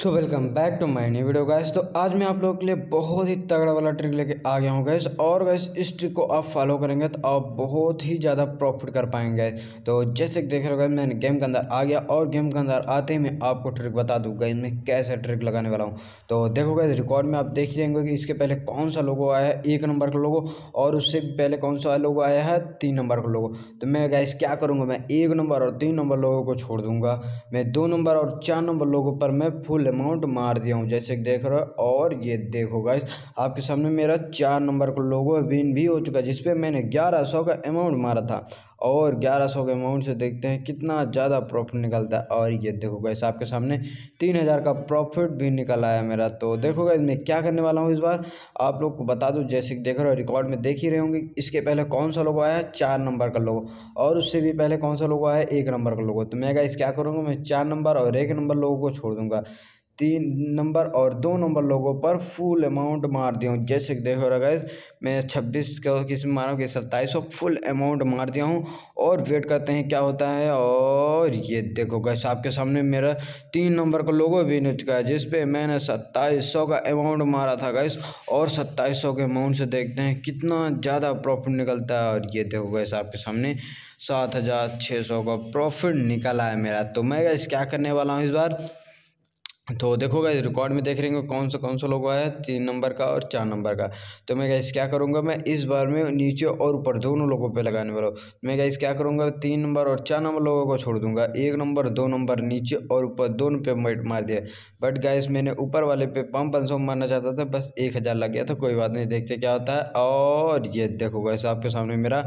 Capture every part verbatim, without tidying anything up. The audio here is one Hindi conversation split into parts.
So welcome back to my new video guys. तो आज मैं आप लोगों के लिए बहुत ही तगड़ा वाला ट्रिक लेके आ गया हूँ गाइस। और गाइस इस ट्रिक को आप फॉलो करेंगे तो आप बहुत ही ज़्यादा प्रॉफिट कर पाएंगे। तो जैसे देख रहे हो गाइस, मैंने गेम के अंदर आ गया और गेम के अंदर आते ही मैं आपको ट्रिक बता दूँ गाइस, मैं कैसे ट्रिक लगाने वाला हूँ। तो देखो गाइस, रिकॉर्ड में आप देख लेंगे कि इसके पहले कौन सा लोगो आया है, एक नंबर का लोगो, और उससे पहले कौन सा लोगो आया है, तीन नंबर का लोगो। तो मैं गाइस क्या करूँगा, मैं एक नंबर और तीन नंबर लोगों को छोड़ दूँगा। मैं दो नंबर और चार नंबर लोगों पर मैं फुल अमाउंट मार दिया हूँ जैसे देख रहे हो। और ये देखो गाइस, आपके सामने मेरा चार नंबर का लोगो विन भी हो चुका है, जिसपे मैंने ग्यारह सौ का अमाउंट मारा था। और ग्यारह सौ के अमाउंट से देखते हैं कितना ज़्यादा प्रॉफिट निकलता है। और ये देखो गाइस, आपके सामने तीन हज़ार का प्रॉफिट भी निकल आया मेरा। तो देखो गाइस, मैं क्या करने वाला हूँ इस बार आप लोग को बता दूँ। जैसे देख रहे हो रिकॉर्ड में देख ही रहे होंगे, इसके पहले कौन सा लोगो आया है, चार नंबर का लोगो, और उससे भी पहले कौन सा लोगो आया है, एक नंबर का लोगो। तो मैं गाइस क्या करूँगा, मैं चार नंबर और एक नंबर लोगों को छोड़ दूँगा। तीन नंबर और दो नंबर लोगों पर फुल अमाउंट मार दिया हूँ। जैसे देखो गाइस, मैं छब्बीस का किस में मारा हूँ कि सत्ताईस सौ फुल अमाउंट मार दिया हूँ। और वेट करते हैं क्या होता है। और ये देखो गाइस, आपके सामने मेरा तीन नंबर का लोगो विन हो चुका है, जिसपे मैंने सत्ताईस सौ का अमाउंट मारा था गाइस। और सत्ताईस सौ के अमाउंट से देखते हैं कितना ज़्यादा प्रॉफिट निकलता है। और ये देखो गाइस, आपके सामने सात हज़ार छः सौ का प्रॉफिट निकला है मेरा। तो मैं गाइस क्या करने वाला हूँ इस बार, तो देखो गाइस रिकॉर्ड में देख रहे हैं कौन सा कौन सा लोगो आया है, तीन नंबर का और चार नंबर का। तो मैं गाइस क्या करूँगा, मैं इस बार में नीचे और ऊपर दोनों लोगों पे लगाने वाला हूँ। मैं गाइस क्या करूँगा, तीन नंबर और चार नंबर लोगों को छोड़ दूंगा, एक नंबर दो नंबर नीचे और ऊपर दोनों पे मार दिया। बट गाइस मैंने ऊपर वाले पे पाँच पाँच सौ मारना चाहता था, बस एक हज़ार लग गया था, कोई बात नहीं, देखते क्या होता है। और ये देखो गाइस, आपके सामने मेरा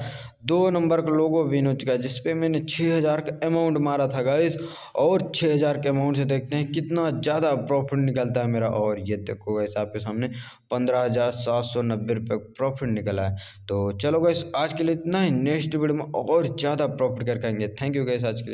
दो नंबर का लोगो विन हो चुका है, जिसपे मैंने छः हज़ार का अमाउंट मारा था गाइस। और छः हज़ार के अमाउंट से देखते हैं कितना ज़्यादा प्रॉफिट निकलता है मेरा। और ये देखो गाइस, आपके सामने पंद्रह हज़ार सात सौ नब्बे रुपये प्रॉफिट निकला है। तो चलो गाइस, आज के लिए इतना ही। नेक्स्ट वीडियो में और ज़्यादा प्रॉफिट कर पाएंगे। थैंक यू गाइस आज के लिए।